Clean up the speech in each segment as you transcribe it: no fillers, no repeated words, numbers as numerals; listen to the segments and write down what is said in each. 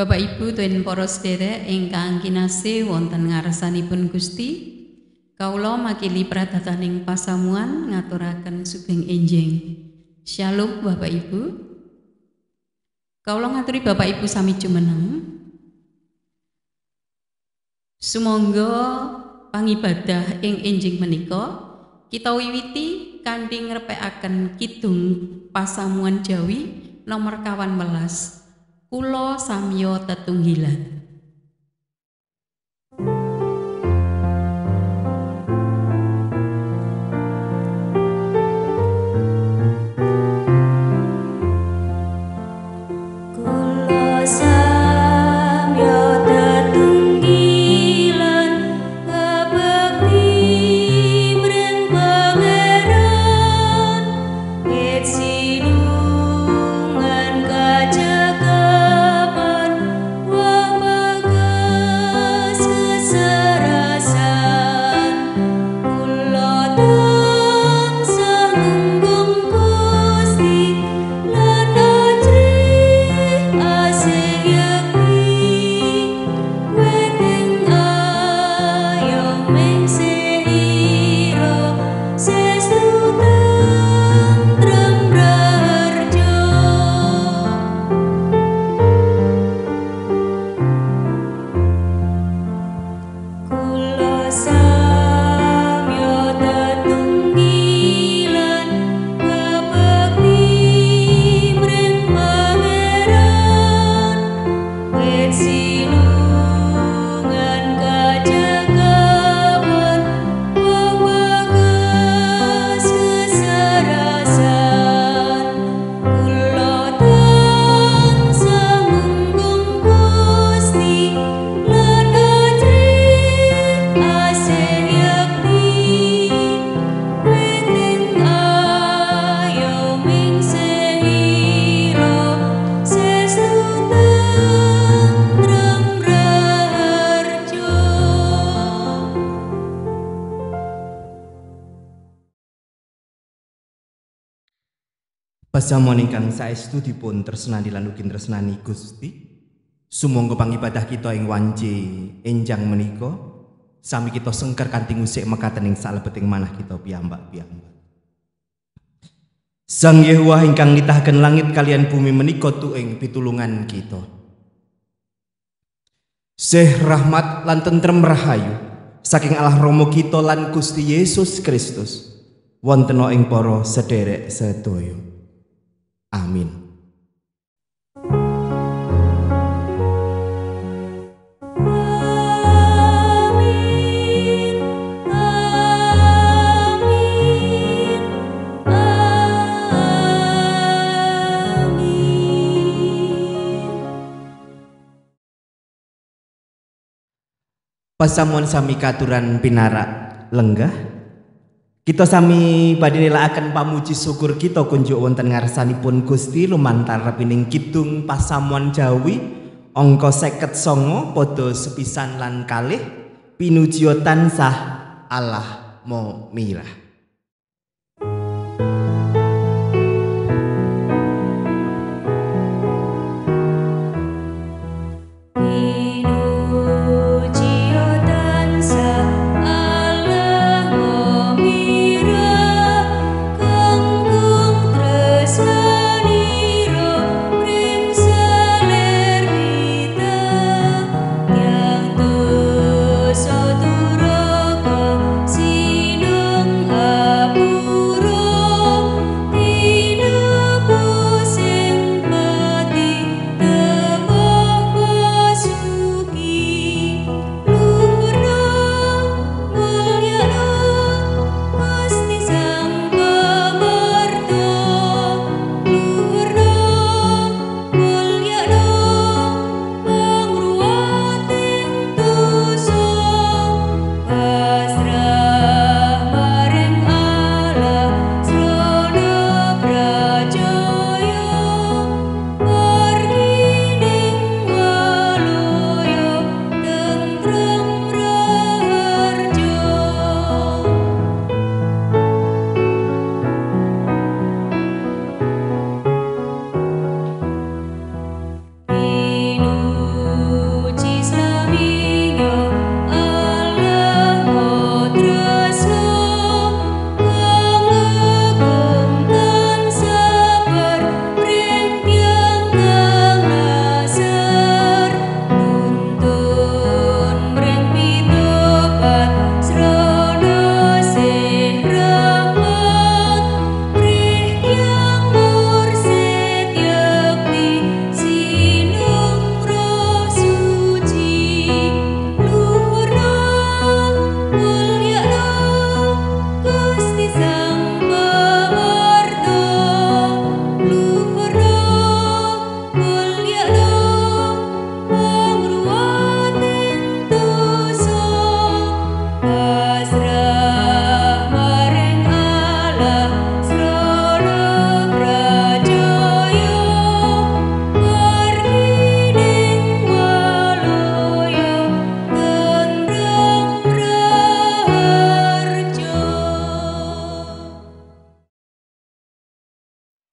Bapak Ibu dan para sedherek ingkang kinasih wonten ngarsanipun Gusti, kawula makili pradataning pasamuan ngaturaken sugeng enjing. Shalom Bapak Ibu. Kawula ngaturi Bapak Ibu sami jumeneng. Sumangga pangibadah ing enjing menika kita wiwiti kanthi ngrepekaken kidung pasamuan Jawi nomor 12. Kulo samyo tetunggilan. Pasamuan ingkang saestu dipun tresnani lan ugi tresnani Gusti. Sumangga pangibadah kita ing wanci enjang menika sami kita sengker kanthi ngusik mekaten ing salebeting manah kita piyambak-piyambak. Sang Yehuwa ingkang nitahaken langit kalian bumi menika tuwing pitulungan kita. Sih rahmat lan tentrem rahayu saking Allah Rama kita lan Gusti Yesus Kristus wonten ing para sedherek sedaya. Amin. Pasamuan sami katuran pinarak lenggah. Kita sami badhe nilakaken pamuji syukur kita kunjuk wonten ngarsanipun Gusti lumantar pining kidung pasamuan Jawi angka 59 padha sepisan lan kalih pinujiyo tansah Allah Mamirah.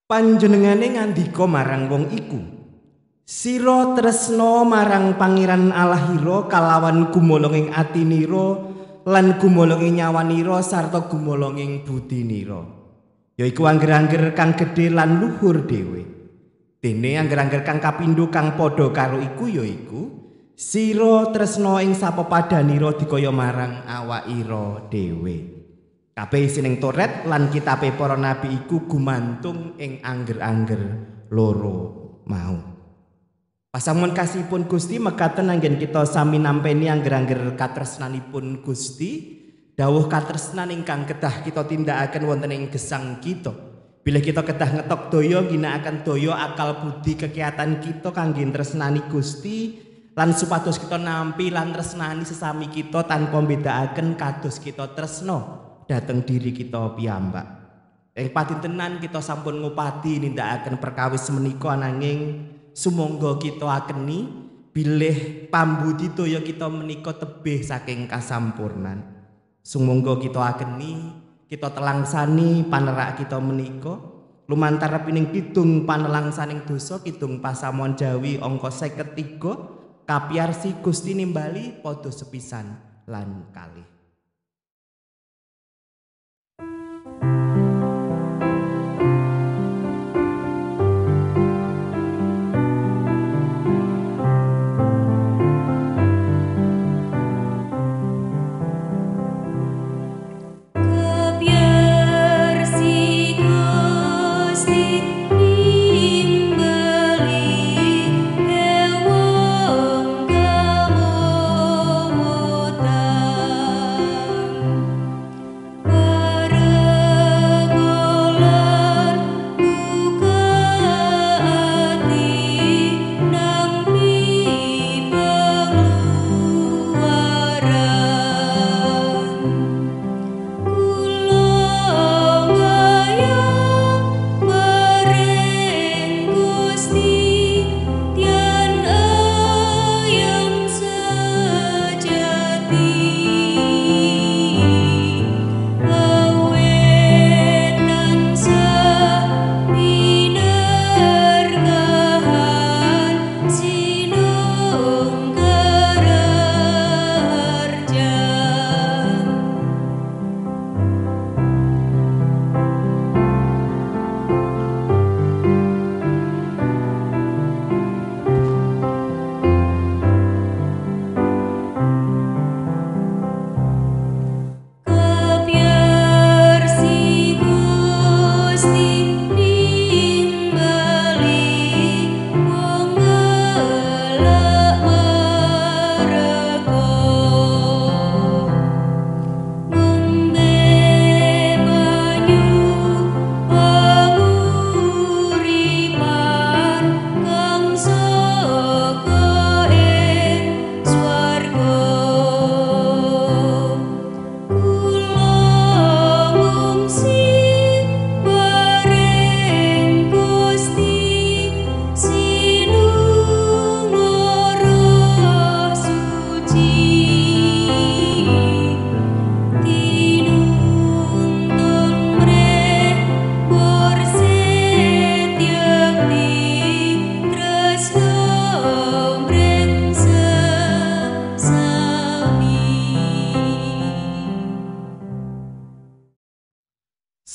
Panjenengane ngandika marang wong iku, "Sira tresno marang Pangeran Allah ira kalawan gumolonging atinira lan gumolonging nyawanira sarta gumolonging budinira, yaiku angger-angger kang gedhe lan luhur dhewe. Dene angger-angger kang kapindho kang padha karo iku yaiku sira tresno ing sapepadanira dikaya marang awakira dhewe." Kabeh isining Toret lan kitabe para nabi iku gumantung ing angger-angger loro mau. Pasamun kasihipun Gusti mekaten anggen kita sami nampeni angger-angger katresnanipun Gusti, dawuh katresnan ingkang kedah kita tindakaken wonten ing gesang kita. Bilih kita kedah ngetok daya, ginakaken daya akal budi kekiatan kita kangge tresnani Gusti, lan supados kita nampi lan tresnani sesami kita tanpa mbedakaken kados kita tresno dateng diri kita piyambak. Ing patintenan kita sampun ngupati nindakaken perkawis menika, ananging sumangga kita akeni bilih pambudi toya kita menika tebih saking kasampurnan. Sumangga kita akeni, kita telangsani panerak kita menika lumantar pining kidung panelangsaning dosa, kidung pasamon Jawi angka 53, kapiyarsi Gusti nimbali padha sepisan lan kalih.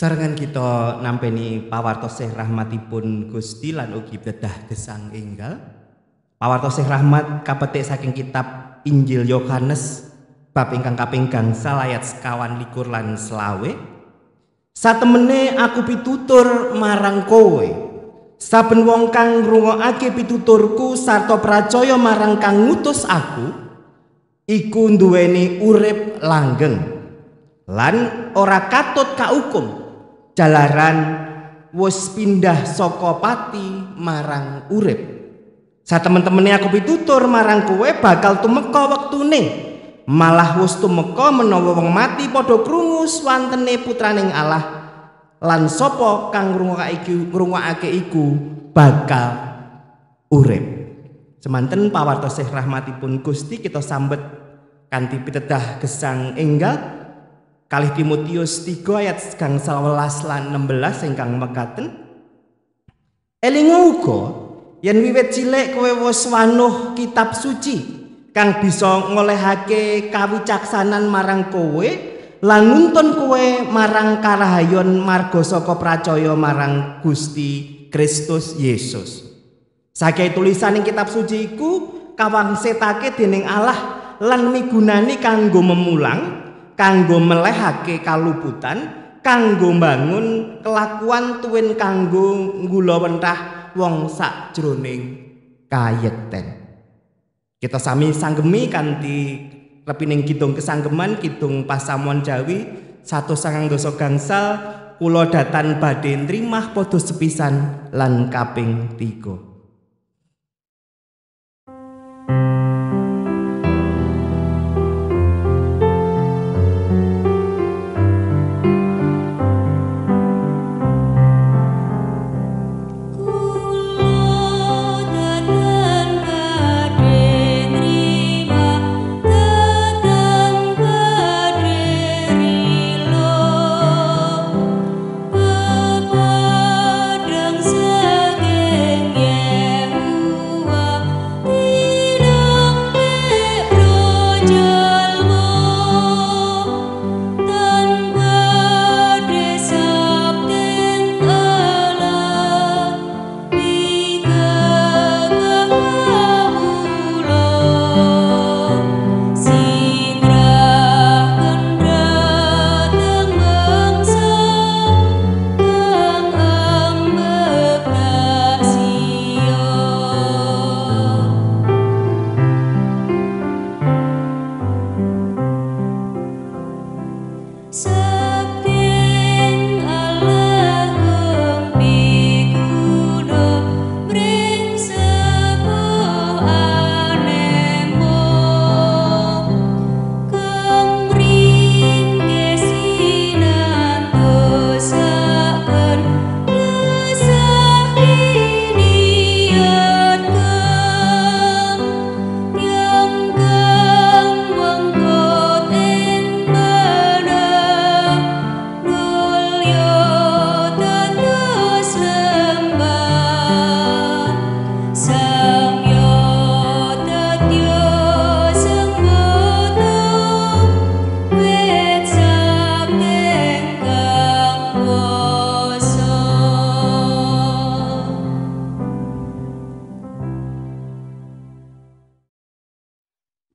Sarengan kita nampeni pawartosih rahmatipun Gusti lan ugi bedah gesang enggal. Pawartosih rahmat kapetik saking kitab Injil Yohanes bab ingkang kaping gangsal ayat 21 lan 23. Satemene aku pitutur marang kowe, saben wong kang ngrungokake pituturku sarta percaya marang kang ngutus aku iku nduweni urip langgeng lan ora katut kaukum. Jalaran wis pindah saka pati marang urip. Satemen-temene aku pitutur marang kowe bakal tumeka wektune, malah wis tumeka menawa wong mati padha krungu swantene putraning Allah, lan sapa kang ngrungokake iku bakal urip. Semanten pawartosih rahmatipun Gusti kita sambet kanthi pitedah gesang enggal kalih Timotius 3 ayat gangsal 11 lan 16 ingkang mekaten, Elingu uga yen wiwit cilik kowe wis wanuh kitab suci kang bisa ngolehake kawicaksanan marang kowe lan nuntun kowe marang karahayon marga saka pracaya marang Gusti Kristus Yesus. Sakai tulisan ing kitab suci iku kawangsetake dening Allah lan migunani kanggo memulang, kanggo melehake kaluputan, kanggo bangun kelakuan tuwin kanggo nggulawentah wong sakjroning kayekten. Kita sami sanggemi kanthi repining kidung kesanggeman kidung pasamuan Jawi 192 gangsal kula datan badhe nrimah padha sepisan lan kaping 3.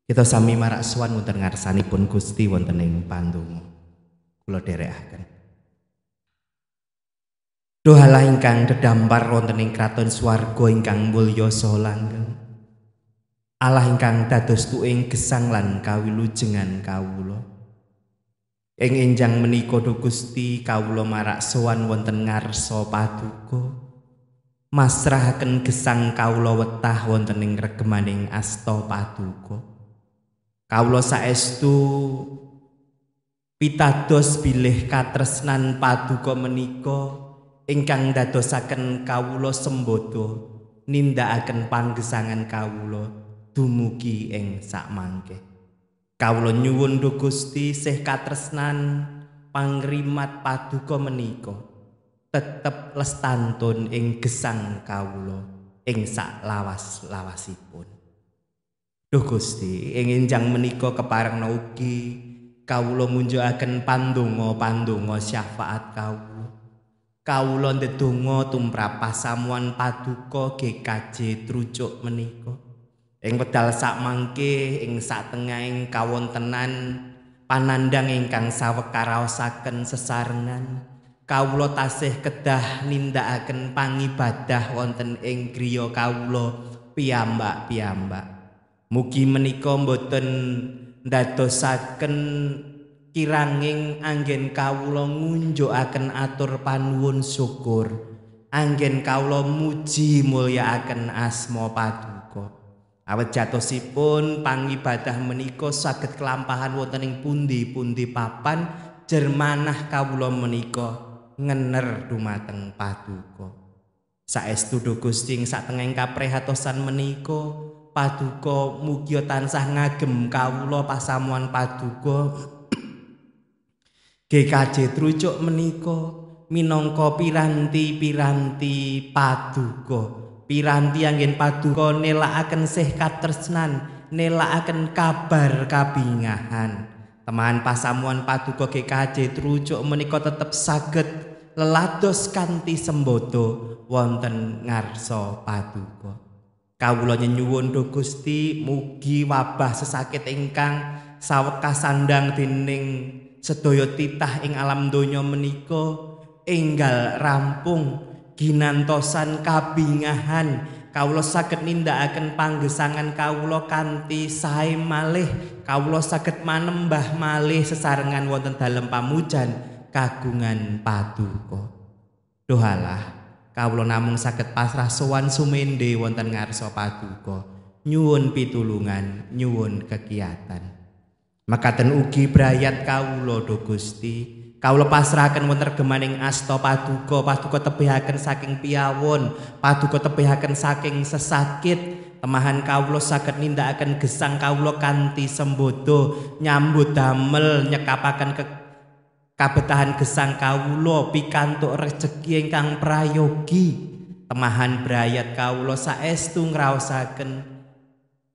Kita sami marak suwan wonten ngarsanipun Gusti wonten ing pandonga. Kula dherekaken. Duh Allah ingkang dedhampar wonten ing kraton swarga ingkang mulya saha langgeng. Allah ingkang dados tuwing gesang lan kawilujengan kawula. Ing enjang menika Duh Gusti kawula marak suwan wonten ngarsa paduka. Masrahaken gesang kawula wetah wonten ing regemaning asta paduka. Kawula saestu pitados bilih katresnan paduka menika ingkang dadosaken kawula sembada nindakaken panggesangan kawula dumugi ing sakmangke. Kawula nyuwun Duh Gusti sih katresnan pangrimat paduka menika tetep lestantun ing gesang kawula ing sak lawas-lawasipun. Duh Gusti, ing enjang menika keparengna ugi kawula munjukaken pandonga-pandonga syafaat kawula. Kawula ndedonga tumrap pasamuan paduka GKJ Trucuk menika. Ing wedal sakmangke ing satengahing kawontenan panandhang ingkang sawekaraosaken sesarengan, kawula tasih kedah nindakaken pangibadah wonten ing griya kawula piyambak-piyambak. Mugi menika mboten ndadosaken kiranging anggen kawula ngunjukaken atur panuwun syukur, anggen kawula muji mulyakaken asma paduka. Awet jatosipun pangibadah menika saged kelampahan wonten ing pundi-pundi papan jermanah kawula menika ngener dumateng paduka. Saestu Duh Gusti ing satengahing kaprihatosan menika paduka mugi tansah ngagem kawula pasamuan paduka GKJ Trucuk menika minangka piranti-piranti paduka. Piranti anggen paduka nelakaken sih katresnan, nelakaken kabar kabingahan. Teman pasamuan paduka GKJ Trucuk menika tetep saged lelados kanthi sembodo wonten ngarsa paduka. Kawula nyuwun dhumateng Gusti mugi wabah sesakit ingkang sawek kasandhang dening sedaya titah ing alam donya menika enggal rampung ginantosan kabingahan. Kawula saged nindakaken panggesangan kawula kanthi sae malih. Kawula saged manembah malih sesarengan wonten dalem pamujan kagungan paduka. Duhalah kawula namung saged pasrah sowan sumende wonten ngarsa paduka, nyuwun pitulungan, nyuwun kegiatan. Mekaten ugi brayat kawula dhumateng Gusti. Kawula pasrahaken wonten regemaning asta paduka, paduka tebihaken saking piyawon, paduka tebihaken saking sesakit. Temahan kawula saged nindakaken gesang kawula kanthi sembodo, nyambut damel nyekapaken kabetahan gesang kawula pikantuk rejeki ingkang prayogi. Temahan brayat kawula saestu ngraosaken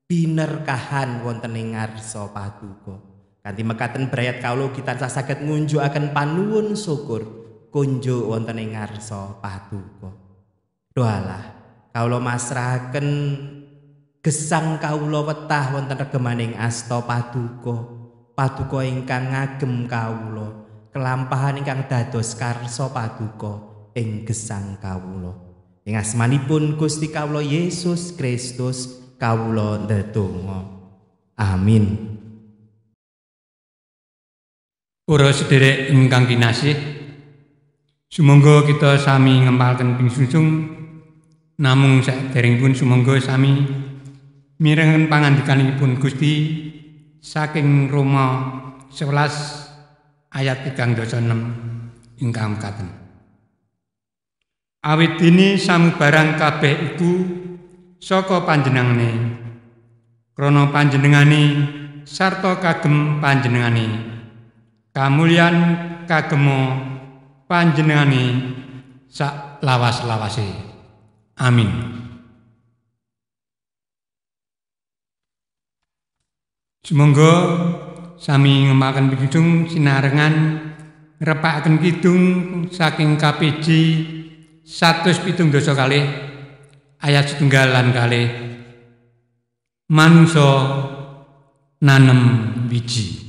binerkahan wonten ing ngarsa paduka. Kanthi mekaten brayat kawula kita saged ngunjukaken panuwun syukur kunjuk wonten ing ngarsa paduka. Doalah kawula masrahaken gesang kawula wetah wonten regemaning asta paduka, paduka ingkang ngagem kawula, kelampahan ingkang dados karsa paduka ing gesang kawula. Ing asmanipun Gusti kawula Yesus Kristus kawula ndedonga. Amin. Para sedherek ingkang kinasih, sumangga kita sami ngempalaken ping sungsum, namung saderengipun sumangga sami mirengaken pangandikanipun Gusti saking Roma 11 ayat 326 ingkang katen. Awit dene samubarang kabeh iku saka panjenengane, krana panjenengane sarta kagem panjenengane. Kamulyan kagemo panjenengani sak lawas-lawase. Amin. Sumangga sami ngemaken kidung sinarengan ngrepakaken kidung saking KPJ 117 kalih ayat 1 lan kalih. Manungsa nanem biji.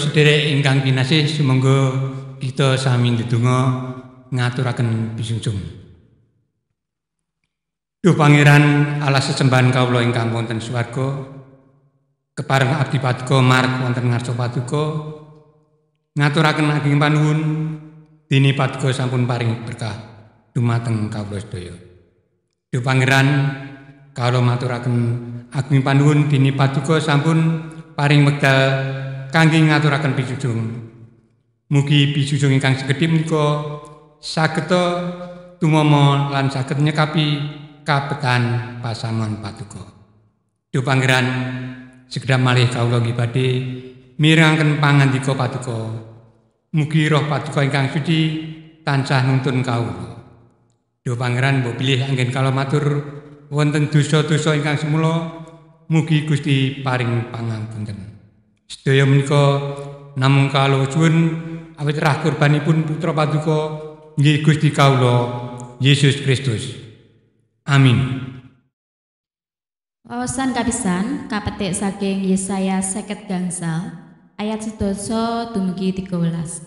sedherek ingkang kinasih, sumangga kita sami ndedonga ngaturaken bisungsum. Duh Pangeran Allah sesembahan kawula ingkang wonten swarga, kepareng abdi paduka marang wonten ngarsa paduka, ngaturaken ageng panuwun dene paduka sampun paring berkah dumateng kawula sedaya. Duh Pangeran kawula maturaken ageng panuwun dene paduka sampun paring wekdal kangge ngaturaken bijujung. Mugi bijujung ingkang sekedhik menika saged tumama lan saged nyekapi kabetan pasamuan paduka. Duh Pangeran, segera malih kawula nggih badhe mirengaken pangandika paduka. Mugi roh paduka ingkang suci tansah nuntun kawula. Duh Pangeran, mbok bilih anggen kawula matur wonten dosa-dosa ingkang semula, mugi Gusti paring pangapunten. Sedaya menika namung kawula suwun awit rah kurbanipun putra paduka nggih Gusti kawula Yesus Kristus. Amin. Wawasan kapisan kapetik saking Yesaya 50 gangsal ayat 12 dumugi 13.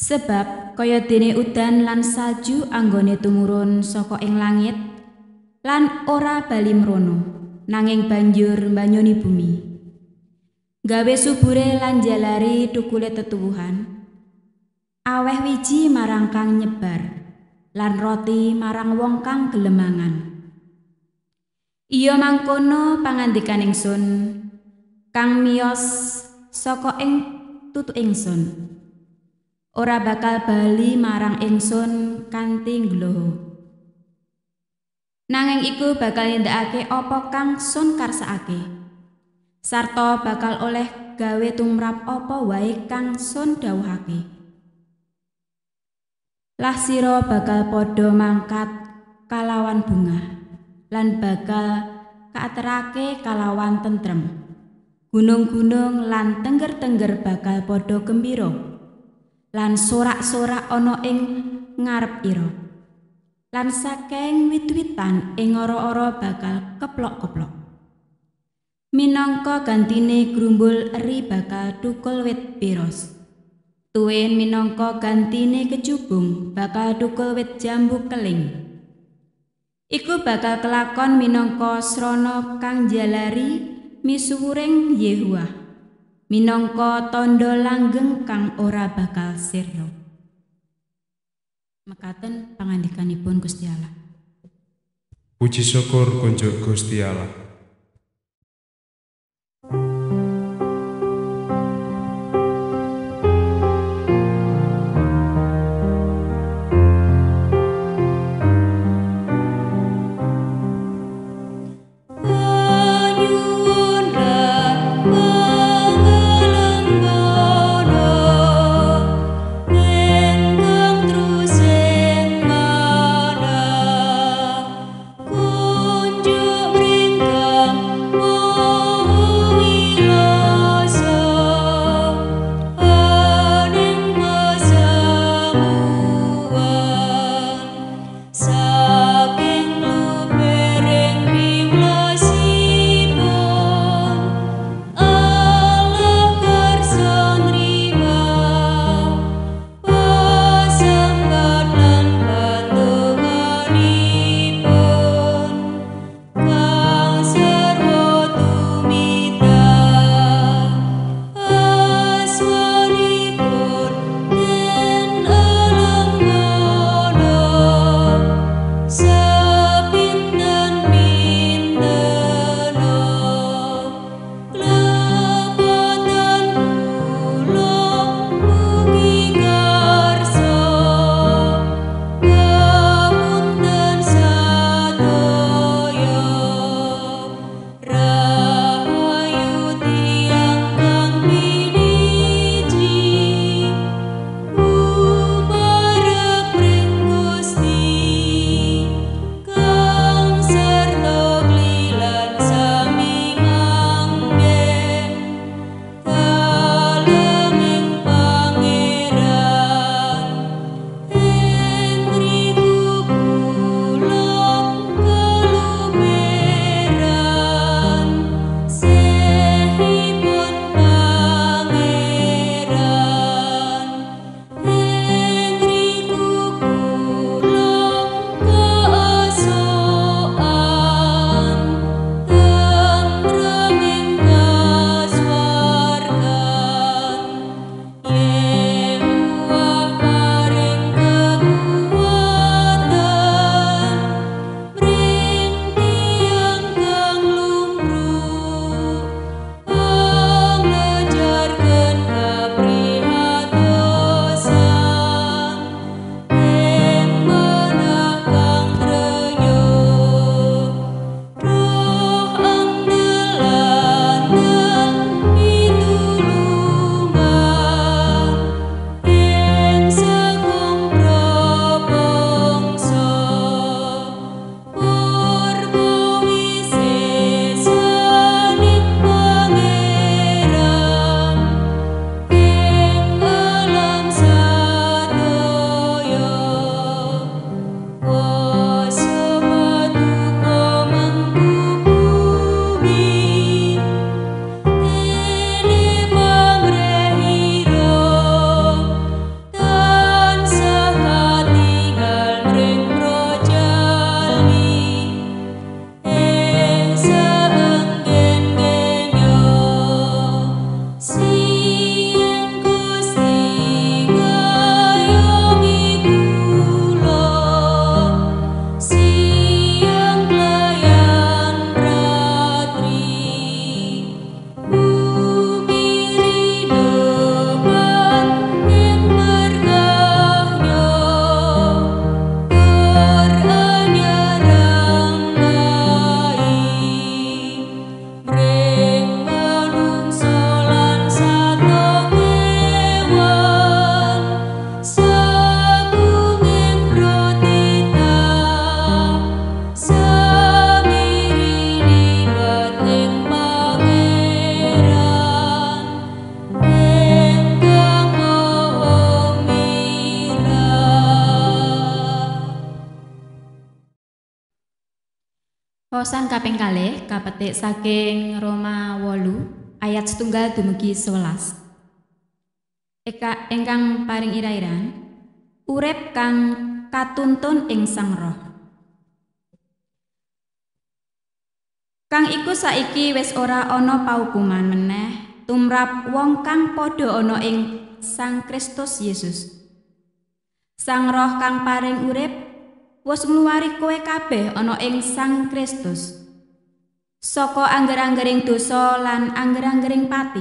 Sebab kaya dene udan lan salju anggone tumurun saka ing langit lan ora bali mrono, nanging banjur mbanyoni bumi, gawe subure lan jalari tukule tetuwuhan, aweh wiji marang kang nyebar lan roti marang wong kang gelemangan. Iya mangkono pangandikaning ingsun kang miyos saka ing tutuk ingsun, ora bakal bali marang ingsun kanthi ngluho, nanging iku bakal nindakake apa kang sun karsakake, sarta bakal oleh gawe tumrap apa wae kang sun dawuhake. Lah sira bakal padha mangkat kalawan bunga, lan bakal kaaterake kalawan tentrem. Gunung-gunung lan tengger-tengger bakal padha gembira, lan sorak-sorak ana ing ngarep ira. Lan saking wit-witan ing ora-ora bakal keplok-keplok. Minangka gantine grumbul eri bakal thukul wit piros. Tuwin minangka gantine kecubung bakal thukul wit jambu keling. Iku bakal kelakon minangka srana kang jalari misuwuring Yehuwah, minangka tandha langgeng kang ora bakal sirna. Mekaten pangandikanipun Gusti Allah. Puji syukur kunjuk Gusti Allah. Ring Wawasan kaping kalih kapetik saking Roma 8 ayat 1 dumugi 11. Eka engkang paring ira-iran, urip kang katuntun ing Sang Roh. Kang iku saiki wis ora ana paukuman meneh tumrap wong kang padha ana ing Sang Kristus Yesus. Sang Roh kang paring urip wis ngluwari kowe kabeh ana ing Sang Kristus. Saka angger-anggering dosa lan angger-anggering pati.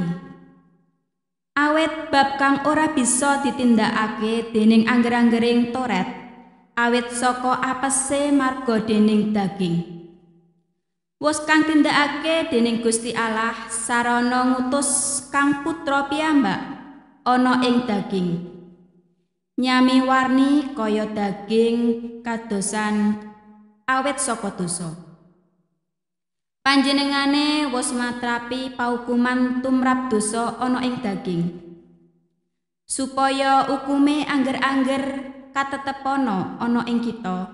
Awet bab kang ora bisa ditindakake dening angger-anggering toret, awet saka apese marga dening daging. Wos kang tindakake dening Gusti Allah sarana ngutus kang putra piyambak ana ing daging. Nyami warni kaya daging kadosan awet saka dosa. Panjenengane wis matrapi paukuman tumrap dosa ana ing daging, supaya hukume angger-angger katetepana ana ing kita,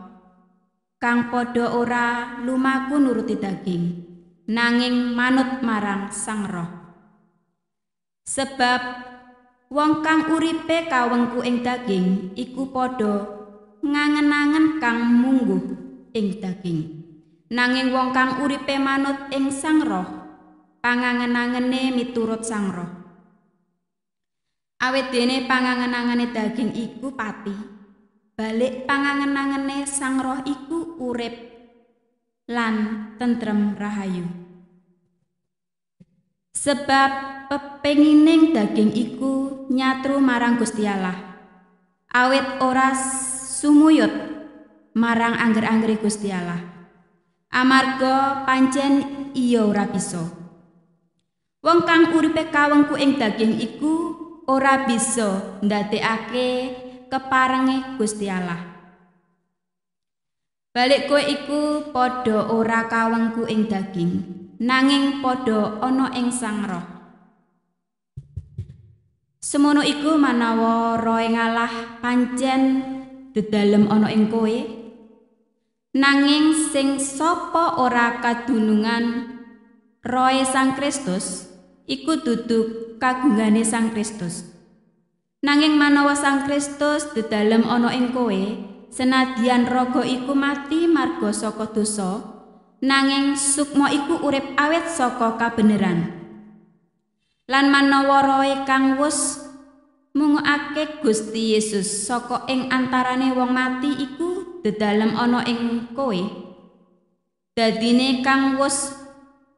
kang padha ora lumaku nuruti daging, nanging manut marang Sang Roh. Sebab wong kang uripe kawengku ing daging, iku padha ngangen-angen kang mungguh ing daging. Nanging wong kang uripe manut ing Sang Roh, pangangen-angene miturut Sang Roh. Awit dene pangangen-angene daging iku pati, balik pangangen-angene Sang Roh iku urip lan tentrem rahayu. Sebab pepengining daging iku nyatru marang Gusti Allah, awit ora sumuyut marang angger-anggere Gusti Allah. Amarga pancen iya ora bisa. Wong kang uripe kawengku ing daging iku ora bisa ndadekake keparenge Gusti Allah. Balik kowe iku padha ora kawengku ing daging, nanging padha ana ing Sang Roh. Semono iku manawa Roh Allah pancen dedalem ana ing kowe, nanging sing sapa ora kadunungan Roe Sang Kristus iku dudu kagungane Sang Kristus. Nanging manawa Sang Kristus dedalem ana ing kowe, senadyan raga iku mati marga saka dosa, nanging sukma iku urip awet saka kabeneran. Lan manawa Roe kang wis mungokake Gusti Yesus saka ing antarane wong mati iku dedalem ana ing kowe, dadine kang wis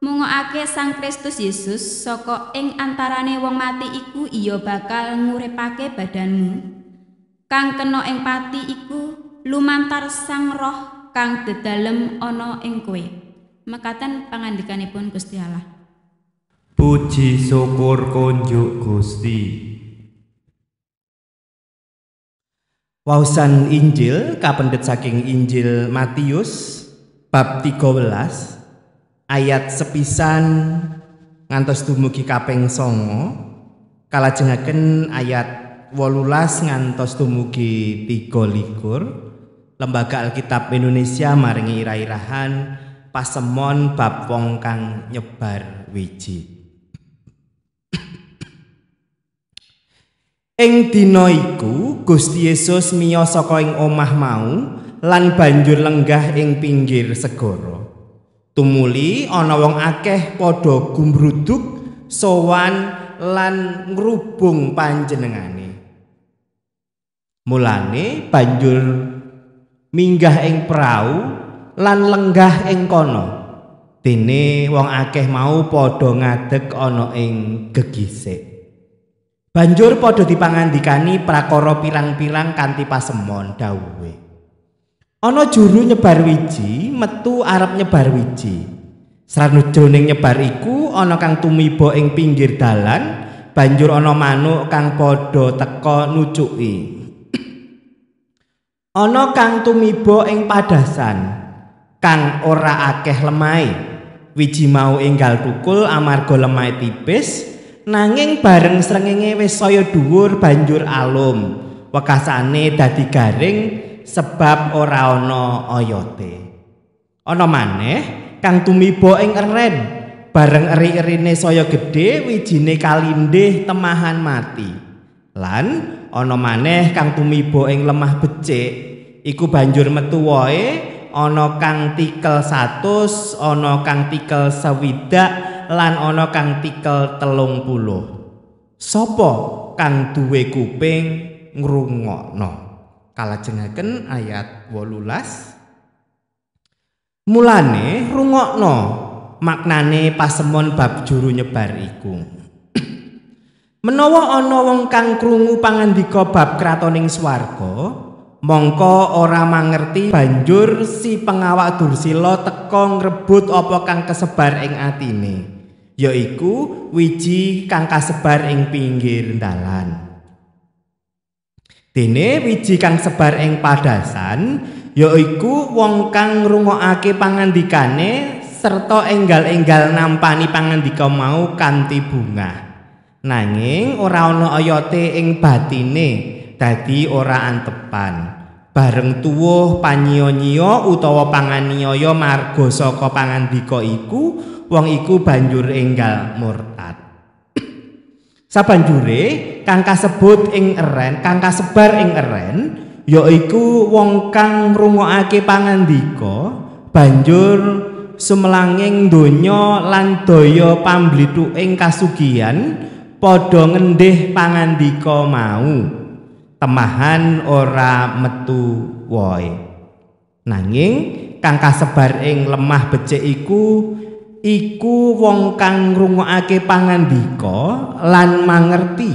mungokake Sang Kristus Yesus saka ing antarane wong mati iku iya bakal nguripake badanmu kang kena ing pati iku lumantar Sang Roh kang dedalem ana ing kowe. Mekaten pangandikanipun Gusti Allah. Puji syukur konjuk Gusti. Wawasan Injil kapendhet saking Injil Matius bab 13 ayat sepisan ngantos dumugi kaping 9 kalajengaken ayat 18 ngantos dumugi 23. Lembaga Alkitab Indonesia maringi ira-irahan pasemon bab wong kang nyebar wiji. Ing dina iku Gusti Yesus miyos saka ing omah mau lan banjur lenggah ing pinggir segara. Tumuli ana wong akeh padha gumbruduk sowan lan ngrubung panjenengane. Mulane banjur minggah ing prau lan lenggah ing kono. Dene wong akeh mau padha ngadeg ana ing gegisik. Banjur padha dipangandikani prakara pirang-pirang kanthi pasemon dawuhe. Ana juru nyebar wiji metu arep nyebar wiji. Sanujoning nyebar iku ana kang tumiba ing pinggir dalan, banjur ana manuk kang padha teka nucuki. Ana kang tumiba ing padasan kang ora akeh lemahe. Wiji mau enggal tukul amarga lemahe tipis. Nanging bareng srengenge wis saya dhuwur banjur alum, wekasane dadi garing sebab ora ana oyote. Ana maneh kang tumiba ing eren, bareng eri-erine saya gedhe, wijine kalindih temahan mati. Lan ana maneh kang tumiba ing lemah becik, iku banjur metu wae, ana kang tikel 100, ana kang tikel 60, lan ana kang tikel 30. Sapa kang duwe kuping ngrungokno. Kalajengaken ayat 18. Mulane rungokno maknane pasemon bab juru nyebar iku. Menawa ana wong kang krungu pangandika bab kratoning swarga, mongko ora mangerti, banjur si pengawak dursila teka ngrebut apa kang kesebar ing atine, yaiku wiji kang kasebar ing pinggir dalan. Dene wiji kang sebar ing padasan, yaiku wong kang ngrungokake pangandikane serta enggal-enggal nampani pangandika mau kanthi bungah, nanging ora ana oyote ing batine. Dadi ora antepan, bareng tuwuh panyio-nyio utawa panganiaya marga saka pangandika iku, wong iku banjur enggal murtad. Sabanjure kang kasebut ing eren, kang kasebar ing eren, yaiku wong kang ngrungokake pangandika banjur sumelanging donya lan daya pamblithuking kasugihan padha ngendhih pangandika mau. Temahan ora metu woe, nanging kang kasebar ing lemah becik iku wong kang ngrungokake pangandika lan mangerti.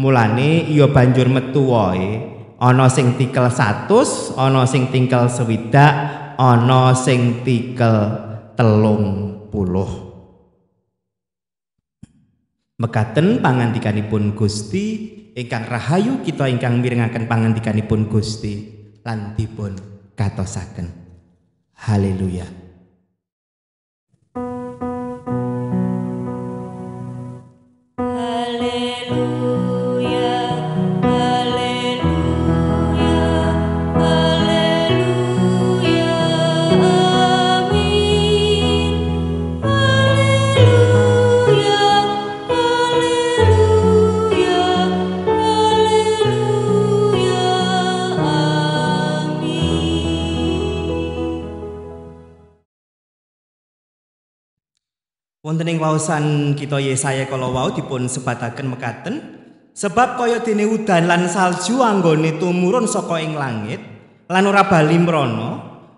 Mulane iya banjur metu woe, ana sing tikel 100, ana sing tikel 60, ana sing tikel 30. Mekaten pangandikanipun Gusti, ingkang rahayu kita ingkang mirengaken pangandikanipun Gusti lan dipun katosaken. Haleluya. Wonten ing waosan kita Yesaya kala wau dipun sebataken mekaten, sebab kaya dene udan lan salju anggone tumurun saka ing langit lan ora bali mrana,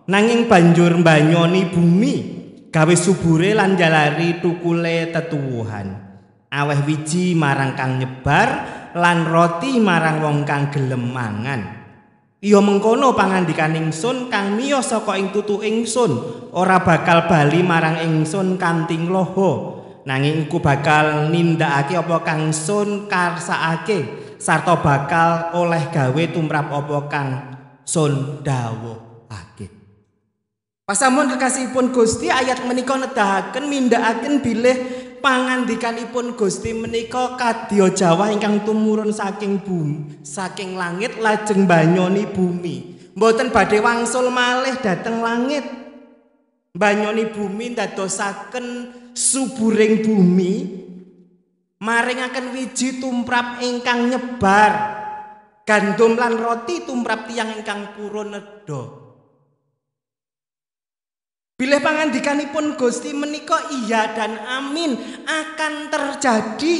nanging banjur mbanyoni bumi, gawe subure lan jalari tukule tetuwuhan. Aweh wiji marang kang nyebar lan roti marang wong kang gelem mangan. Iya mengkono pangandikan ingsun kang miyos saka ing tutu ingsun, ora bakal bali marang ingsun kanthi ngloho, nanging iku bakal nindakake apa kang sun karsakake sarta bakal oleh gawe tumrap apa kang sun dawuhake. Pasamon kekasihipun Gusti, ayat menika nedahaken mindhakaken bilih pangandikanipun Gusti menika kadya jawah ingkang tumurun saking bumi, saking langit lajeng banyoni bumi. Mboten badhe wangsul malih dhateng langit. Banyoni bumi ndadosaken suburing bumi maringaken wiji tumrap ingkang nyebar, gandum lan roti tumrap tiyang ingkang purun nedha. Bilih pangandikanipun Gusti menika iya dan amin akan terjadi,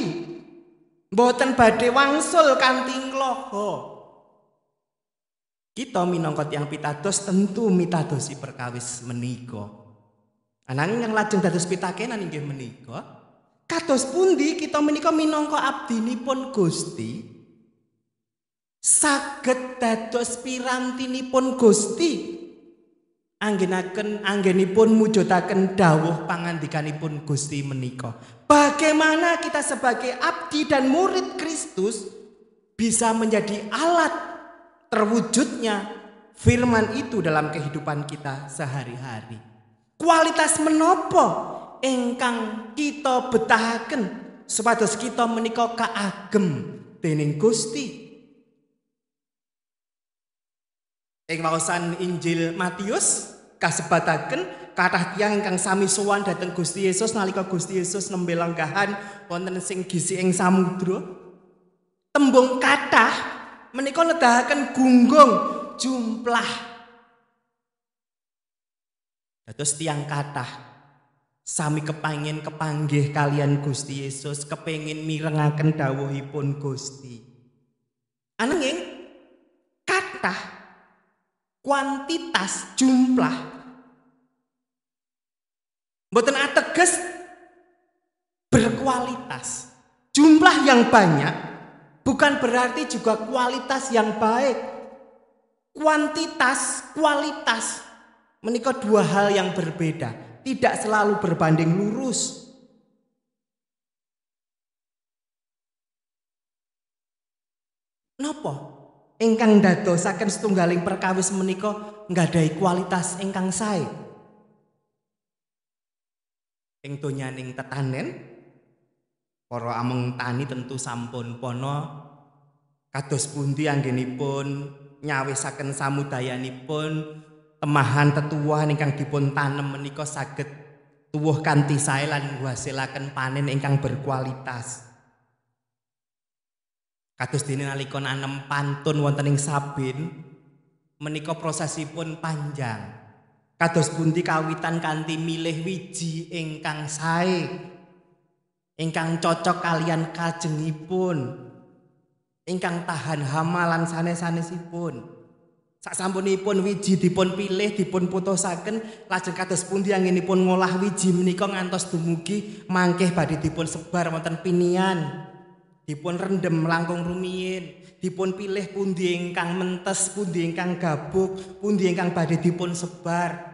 mboten badhe wangsul kanthi ngloho. Kita minangka tiyang pitados tentu mitadosi perkawis menika. Ananging yang lajeng dados pitakenan inggih menika, kados pundi kita menika minangka abdinipun Gusti, saged dados pirantinipun Gusti, anggenipun mujudaken dawuh pangandikanipun Gusti menika. Bagaimana kita sebagai abdi dan murid Kristus bisa menjadi alat terwujudnya firman itu dalam kehidupan kita sehari-hari? Kualitas menopo ingkang kita betahaken supados kita menika kaagem dening Gusti. Ing waosan Injil Matius kasebataken kathah tiyang ingkang sami sowan dhateng Gusti Yesus nalika Gusti Yesus nembe lenggahan wonten sing gisi ing samudra. Tembung kathah menika nedahaken gunggung jumlah. Dados tiyang kathah sami kepengin kepanggih kalian Gusti Yesus, kepengin mirengaken dawuhipun Gusti. Ananging kathah kuantitas jumlah mboten ateges berkualitas. Jumlah yang banyak bukan berarti juga kualitas yang baik. Kuantitas, kualitas menika dua hal yang berbeda, tidak selalu berbanding lurus. Napa ingkang dadosaken setunggaling perkawis menika nggadahi kualitas ingkang sae? Ing donyaning tetanen para among tani tentu sampun pono kados pundi anggenipun nyawisaken samudayanipun temahan tetuwuhan ingkang dipun tanem menika saged tuwuh kanthi sae lan ngasilaken panen ingkang berkualitas. Kados dene nalika nanem pantun wonten ing sabin menika prosesipun panjang. Kados pundi kawitan kanthi milih wiji ingkang sae, ingkang cocok kalian kajengipun, ingkang tahan hama lan sanes-sanesipun. Sasampunipun wiji dipun pilih, dipun putusaken, lajeng kados pundi anggenipun ngolah wiji menika ngantos dumugi mangkih badhe dipun sebar wonten pinian, dipun rendem langkung rumiyin. Dipun pilih pundi ingkang mentes, pundi ingkang gabuk, pundi ingkang badhe dipun sebar.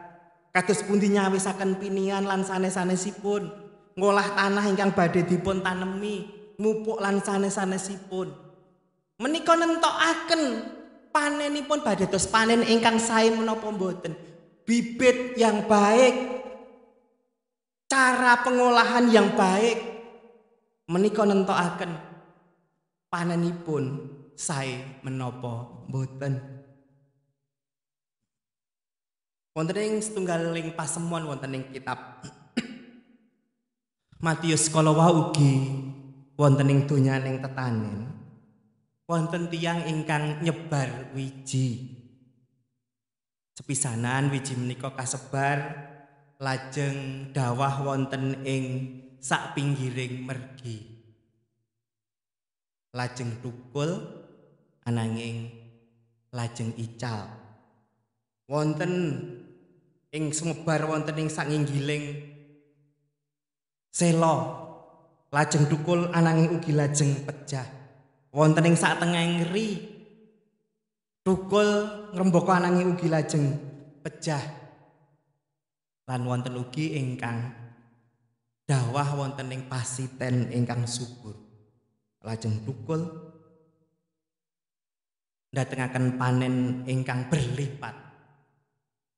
Kados pundi nyawisaken pinihan lan sanes-sanesipun, ngolah tanah ingkang badhe dipun tanemi, mupuk lan sanes-sanesipun. Menika nentokaken panenipun badhe dados panen ingkang sae menapa mboten. Bibit yang baik, cara pengolahan yang baik menika nentokaken panenipun sae menopo mboten. Wonten ing setunggaling pasemon wonten ing kitab Matius kalawau ugi wonten ing donyaning tetanen wonten tiyang ingkang nyebar wiji. Sepisanan wiji menika kasebar lajeng dawah wonten ing sak pinggiring mergi. Lajeng tukul ananging lajeng ical. Wonten ing sumebar wonten ing sanginggiling selo. Lajeng tukul ananging ugi lajeng pejah. Wonten ing satengahing ri. Tukul ngrembaka ananging ugi lajeng pejah. Lan wonten ugi ingkang dawah wonten ing pasiten ingkang subur. Lajeng tukul ndatengaken panen ingkang berlipat.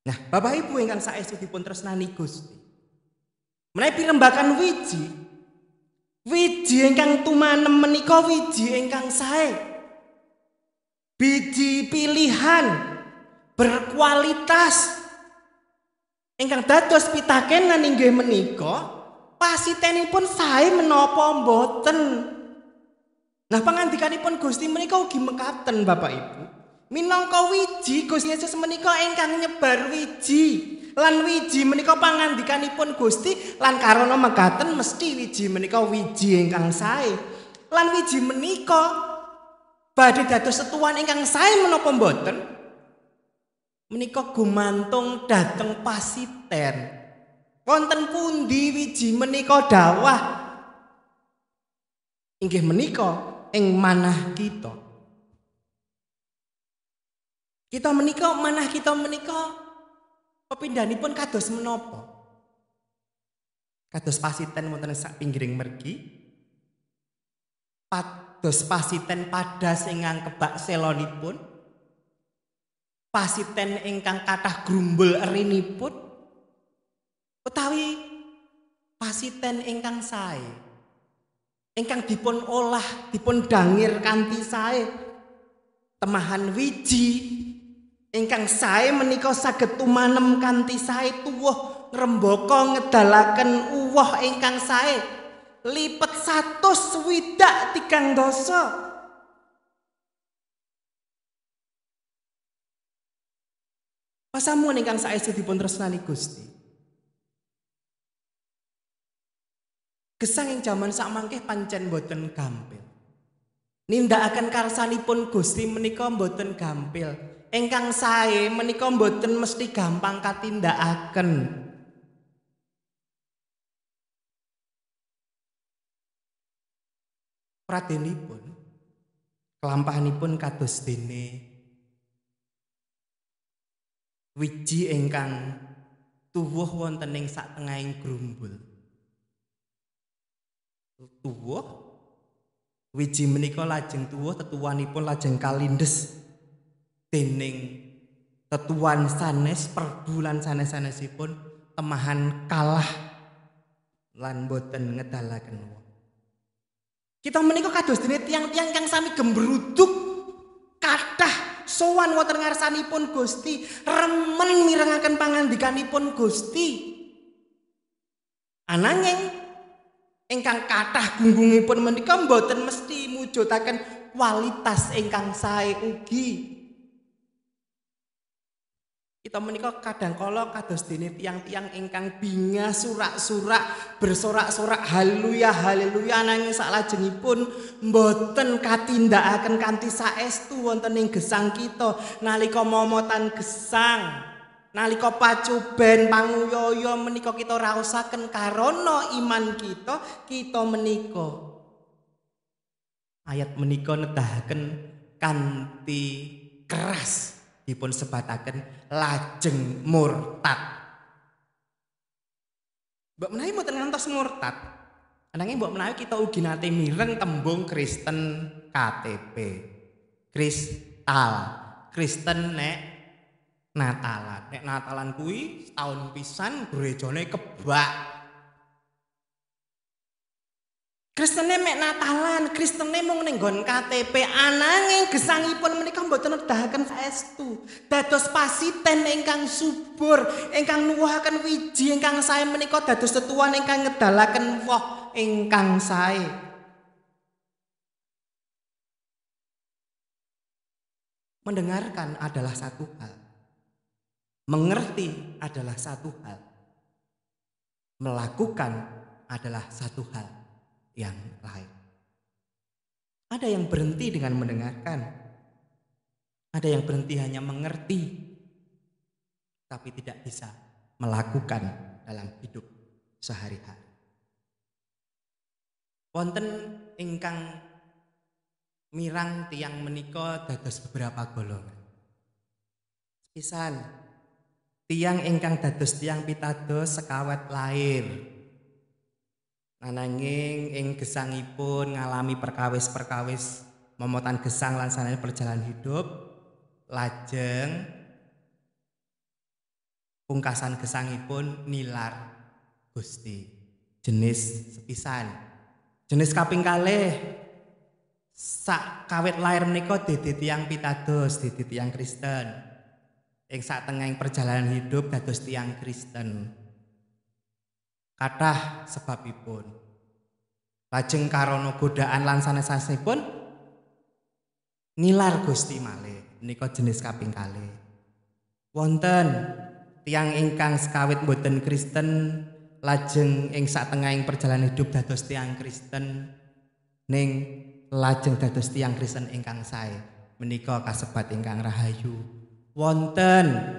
Nah, Bapak Ibu ingkang saestu dipun tresnani Gusti. Menawi pirembakan wiji ingkang tumanem menika wiji ingkang sae. Biji pilihan berkualitas ingkang dados pitakenan inggih menika pasitenipun sae menapa mboten. Nah, pangandikanipun Gusti menika ugi mekaten Bapak Ibu. Minangka wiji Gusti Yesus menika ingkang nyebar wiji. Lan wiji menika pangandikanipun Gusti lan karana mekaten mesti wiji menika wiji ingkang sae. Lan wiji menika badhe dados setuan ingkang sae menapa mboten? Menika gumantung dhateng pasiten. Wonten pundi wiji menika dawah? Inggih menika ing manah kita. Manah kita menika pepindhanipun kados menapa? Kados pasiten wonten sak pinggiring mergi. Kados pasiten padhas ingkang kebak selonipun. Pasiten ingkang kathah grumbul erinipun. Utawi pasiten ingkang sae. Ingkang dipun olah, dipun dangir kanthi sae. Temahan wiji ingkang sae menika saged tumanem kanthi sae tuwuh ngrembaka ngedalaken uwah ingkang sae lipet 163 dosa. Pasamuan ingkang saestu dipun tresnani Gusti. Gesang ing jaman sakmangke pancen boten gampil. Nindakaken karsanipun Gusti menika boten gampil. Ingkang sae menika boten mesti gampang katindakaken. Pradenipun kelampahanipun kados dene wiji ingkang tuwuh wonten ing satengahing grumbul. Tuwuh wiji menika lajeng tuwuh tetuwanipun lajeng kalindes dening tetuwan sanes perbulan sanes-sanesipun temahan kalah lan boten ngedalaken wong. Kita menika kados dene tiang-tiang kang sami gembruduk kathah sowan wonten ngarsanipun Gusti, remen mirengaken pangandikanipun Gusti. Ananging ingkang kathah gunggungipun menika mboten mesti mujudaken kualitas ingkang sae ugi. Kita menika kadangkala kados dene tiyang-tiyang ingkang bingah surak-surak, bersorak-sorak haleluya haleluya nanging salajengipun mboten katindakaken kanthi saestu wonten ing gesang kita. Nalika momotan gesang, nalika pacoban panguyaya menika kita raosaken karana iman kita, kita menika. Ayat menika nedahaken kanthi keras dipun sebataken lajeng murtad. Mbok menawi mboten ngantos murtad, ananging mbok menawi kita ugi nate mireng tembung Kristen KTP, kristal, Kristen nek Natalan kuwi setahun pisan gerejane kebak. Kristene mek Natalan, Kristene mung ning nggon KTP, ananging gesangipun menika mboten nedahaken saestu. Dados pasiten ingkang subur, ingkang nuwuhaken wiji ingkang sae menika dados tetuan ingkang ngedalaken woh ingkang sae. Mendengarkan adalah satu hal. Mengerti adalah satu hal. Melakukan adalah satu hal yang lain. Ada yang berhenti dengan mendengarkan, ada yang berhenti hanya mengerti, tapi tidak bisa melakukan dalam hidup sehari-hari. Wonten ingkang mirang tiyang menika dados beberapa golongan. Sepisan tiyang ingkang dados tiyang pitados sekawet lair. Ananging ing gesangipun ngalami perkawis-perkawis momotan gesang lan sanane perjalanan hidup lajeng pungkasan gesangipun nilar Gusti. Jenis sepisan. Jenis kaping kalih sakawit lair menika dadi tiyang pitados, dadi tiyang Kristen. Ing satengahing perjalanan hidup dados tiyang Kristen. Kathah sebabipun lajeng karana godaan lan sanes-sanesipun nilar Gusti malih menika jenis kaping kalih. Wonten tiyang ingkang sekawit boten Kristen lajeng ing satengahing perjalanan hidup dados tiyang Kristen ning lajeng dados tiyang Kristen ingkang sae menika kasebat ingkang rahayu. Wonten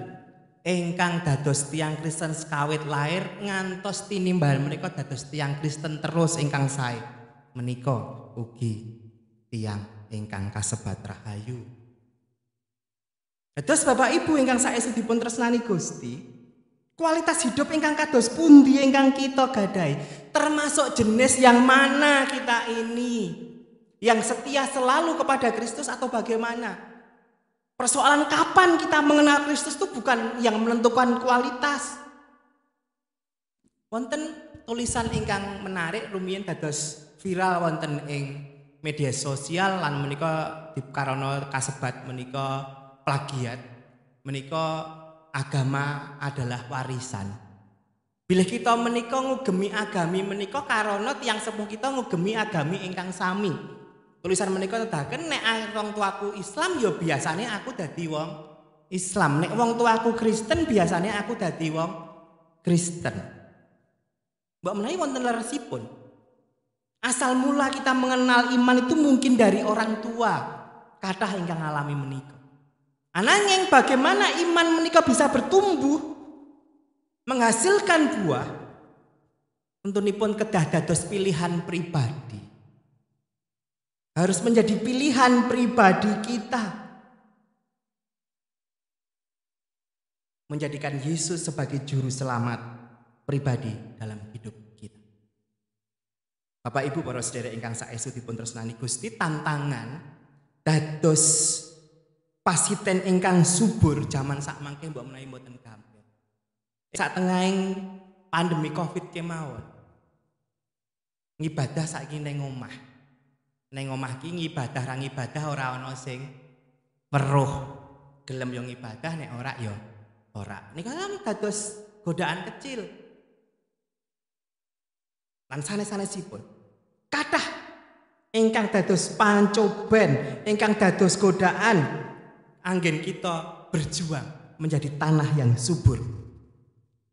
ingkang dados tiyang Kristen sekawit lair ngantos tinimbal menika dados tiyang Kristen terus ingkang sae menika ugi tiyang ingkang kasebat rahayu. Dados Bapak Ibu ingkang saestu dipun tresnani Gusti, kualitas hidup ingkang kados pundi ingkang kita gadhahi, termasuk jenis yang mana kita ini, yang setia selalu kepada Kristus atau bagaimana? Persoalan kapan kita mengenal Kristus itu bukan yang menentukan kualitas. Wonten tulisan ingkang menarik rumiyin dados viral wonten ing media sosial lan menika dikarana kasebat menika plagiat. Menika agama adalah warisan. Bila kita menika ngugemi agami menika karena tiyang sepuh kita ngugemi agami ingkang sami. Tulisan menika nedahaken nek wong tuaku Islam ya biasane aku dadi wong Islam, nek wong tuaku Kristen biasane aku dadi wong Kristen. Mbok menawi wonten leresipun. Asal mula kita mengenal iman itu mungkin dari orang tua, kathah ingkang alami menika. Ananging bagaimana iman menika bisa bertumbuh menghasilkan buah, tentunipun kedah dados pilihan pribadi. Harus menjadi pilihan pribadi kita. Menjadikan Yesus sebagai juru selamat pribadi dalam hidup kita. Bapak Ibu para sedherek ingkang saestu dipun tresnani Gusti, tantangan dados pasiten ingkang subur jaman sakmangke mbok menawi mboten gampang. Saat tengahing pandemi COVID kemauan, ngibadah saiki neng omah ki ngibadah orang ibadah orang nosing peruh gelem yang ibadah neng ora yo ora. Ini kan dados godaan kecil. Lan sanes-sanesipun kathah ingkang dados pancoban, ingkang dados godaan anggen kita berjuang menjadi tanah yang subur.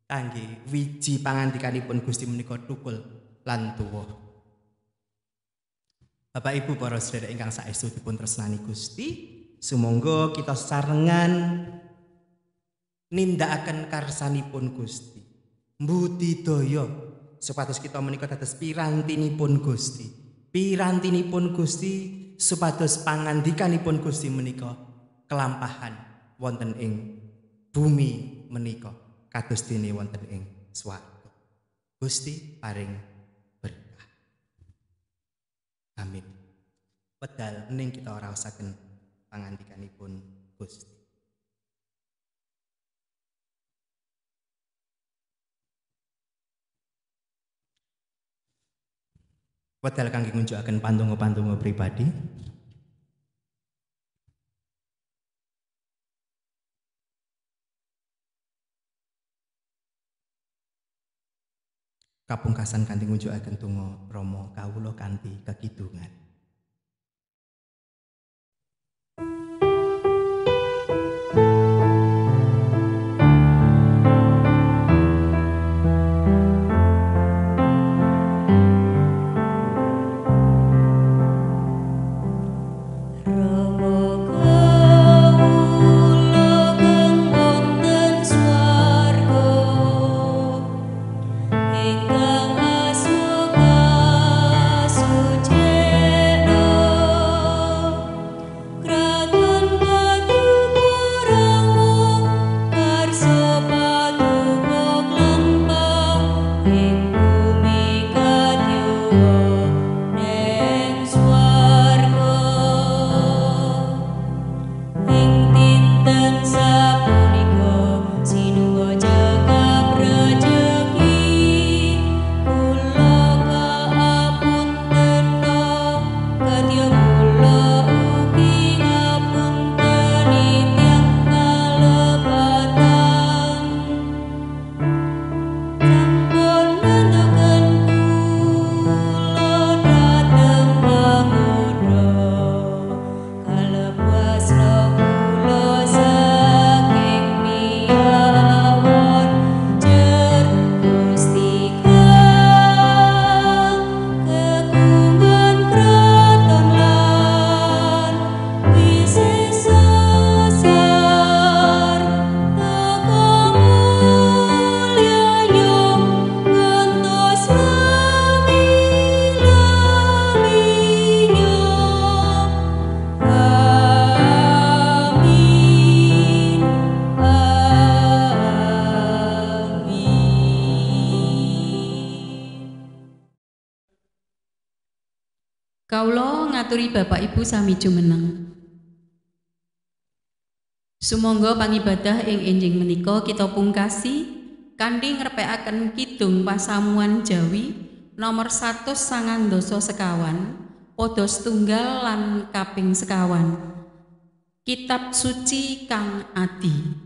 Kangge wiji pangandikanipun Gusti menika tukul lan tuwa. Bapak Ibu para sedherek ingkang saestu dipun tresnani Gusti, sumangga kita sarengan nindakaken karsanipun Gusti. Mbudidaya supados kita menika dados pirantinipun Gusti. Pirantinipun Gusti supados pangandikanipun Gusti menika kelampahan wonten ing bumi menika. Kados dene wonten ing swarga. Gusti paring berkah. Amin. Pedal ning kita raosaken pangandikanipun Gusti. Pedal kangge ngunjukaken pandonga-pandonga pribadi. Kapungkasan kanthi ngujukaken donga Rama kawula kanthi kekidungan. Bapak Ibu sami jumeneng. Sumangga pangibadah ing enjing menika kita pungkasi kanthi ngrepekaken kidung pasamuan Jawi nomor 129 pada setunggal lan kaping sekawan. Kitab Suci kang adi.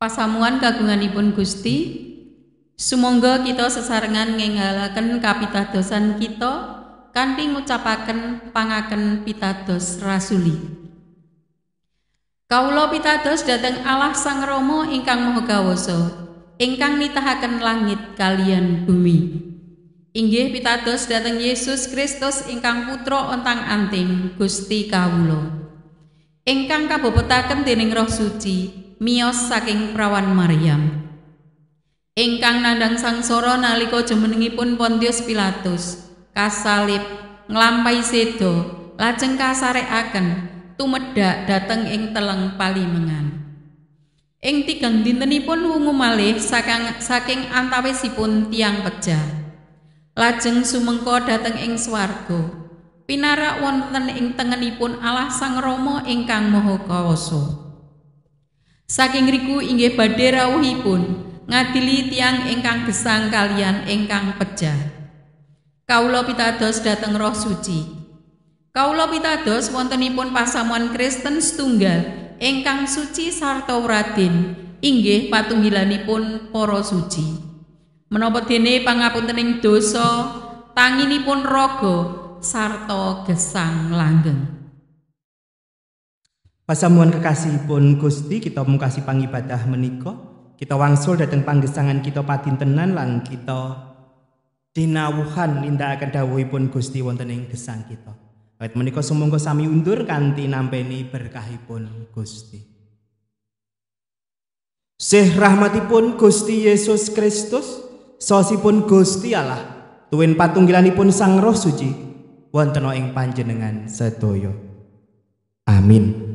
Pasamuan kagunganipun Gusti, sumangga kita sesarengan ngenggalaken kapitadosan kita kanthi ngucapaken pangaken pitados rasuli. Kawula pitados dhateng Allah Sang Rama ingkang Maha Kawasa, ingkang nitahaken langit kalian bumi. Inggih pitados dhateng Yesus Kristus ingkang Putra ontang-anting Gusti kawula. Ingkang kabobetaken dening Roh Suci, miyos saking prawan Maryam, ingkang nandhang sangsara nalika jumenengipun Pontius Pilatus, kasalib, nglampahi seda, lajeng kasarekaken, tumedhak dhateng ing teleng palimengan. Ing tigang dintenipun wungu malih saking antawisipun tiang pejah, lajeng sumengko dhateng ing swarga, pinarak wonten ing tengenipun Allah Sang Rama ingkang Maha Kawasa. Saking riku inggih badhe rawuhipun ngadili tiang ingkang gesang kalian ingkang pejah. Kawula pitados dhateng Roh Suci. Kawula pitados wontenipun pasamuan Kristen setunggal ingkang suci sarta wradin, inggih patunggilanipun para suci. Menapa dene pangapuntening dosa, tanginipun raga sarta gesang langgeng. Pasamuan kekasihipun Gusti, kita mungkasi pangibadah menika, kita wangsul dhateng panggesangan kita padintenan lan kita dinawuhan nindakaken dawuhipun Gusti wonten ing gesang kita. Awit menika sumangga sami undur kanthi nampeni berkahipun Gusti. Sih rahmatipun Gusti Yesus Kristus, saosipun Gusti Allah, tuwin patunggilanipun Sang Roh Suci wonten ing panjenengan sedaya. Amin.